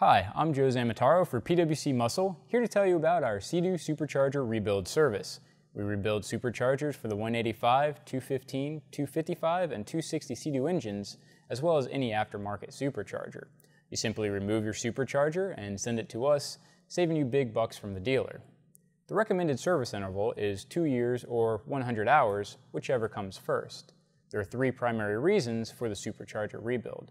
Hi, I'm Joe Zamataro for PWC Muscle, here to tell you about our Sea-Doo Supercharger Rebuild service. We rebuild superchargers for the 185, 215, 255, and 260 Sea-Doo engines, as well as any aftermarket supercharger. You simply remove your supercharger and send it to us, saving you big bucks from the dealer. The recommended service interval is 2 years or 100 hours, whichever comes first. There are three primary reasons for the supercharger rebuild.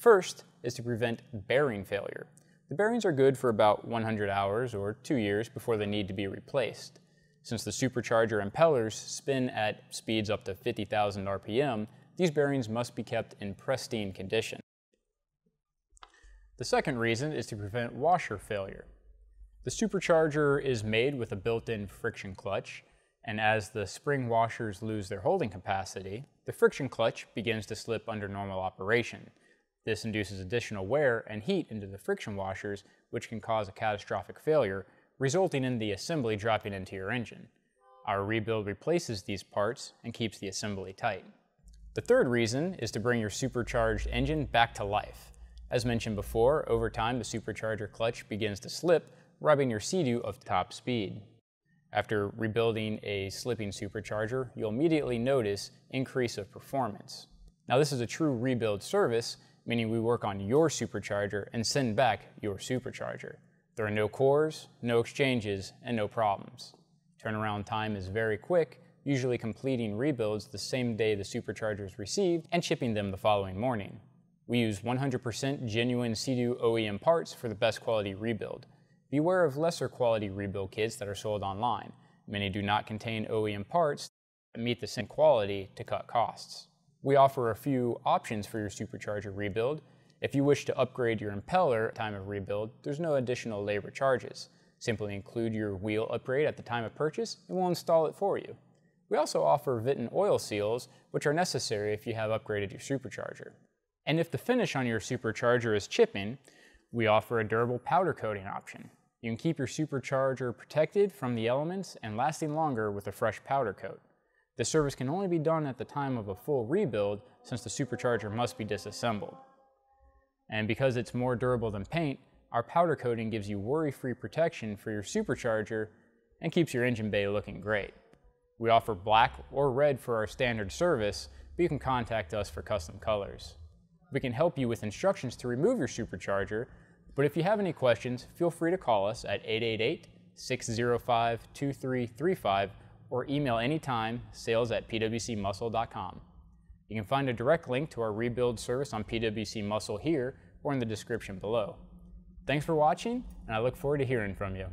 First is to prevent bearing failure. The bearings are good for about 100 hours or 2 years before they need to be replaced. Since the supercharger impellers spin at speeds up to 50,000 RPM, these bearings must be kept in pristine condition. The second reason is to prevent washer failure. The supercharger is made with a built-in friction clutch, and as the spring washers lose their holding capacity, the friction clutch begins to slip under normal operation. This induces additional wear and heat into the friction washers, which can cause a catastrophic failure, resulting in the assembly dropping into your engine. Our rebuild replaces these parts and keeps the assembly tight. The third reason is to bring your supercharged engine back to life. As mentioned before, over time the supercharger clutch begins to slip, robbing your Sea-Doo of top speed. After rebuilding a slipping supercharger, you'll immediately notice increase of performance. Now, this is a true rebuild service, meaning we work on your supercharger and send back your supercharger. There are no cores, no exchanges, and no problems. Turnaround time is very quick, usually completing rebuilds the same day the supercharger is received and shipping them the following morning. We use 100% genuine Sea-Doo OEM parts for the best quality rebuild. Beware of lesser quality rebuild kits that are sold online. Many do not contain OEM parts that meet the same quality to cut costs. We offer a few options for your supercharger rebuild. If you wish to upgrade your impeller at time of rebuild, there's no additional labor charges. Simply include your wheel upgrade at the time of purchase and we'll install it for you. We also offer Viton oil seals, which are necessary if you have upgraded your supercharger. And if the finish on your supercharger is chipping, we offer a durable powder coating option. You can keep your supercharger protected from the elements and lasting longer with a fresh powder coat. The service can only be done at the time of a full rebuild, since the supercharger must be disassembled. And because it's more durable than paint, our powder coating gives you worry-free protection for your supercharger and keeps your engine bay looking great. We offer black or red for our standard service, but you can contact us for custom colors. We can help you with instructions to remove your supercharger, but if you have any questions, feel free to call us at 888-605-2335 or email anytime, sales@pwcmuscle.com. You can find a direct link to our rebuild service on PWC Muscle here or in the description below. Thanks for watching, and I look forward to hearing from you.